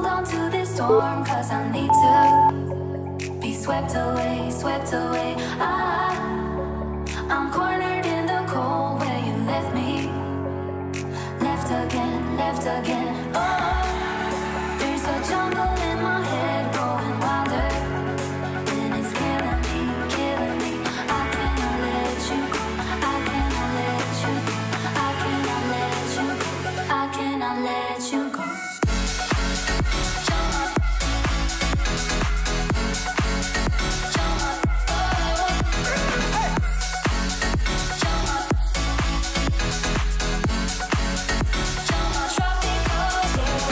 hold on to this storm, cause I need to be swept away, swept away. I'm cornered in the cold where you left me, left again, left again. Oh, there's a jungle in my head growing wilder, and it's killing me, killing me. I cannot let you go, I cannot let you go, I cannot let you go, I cannot let you go. Yeah.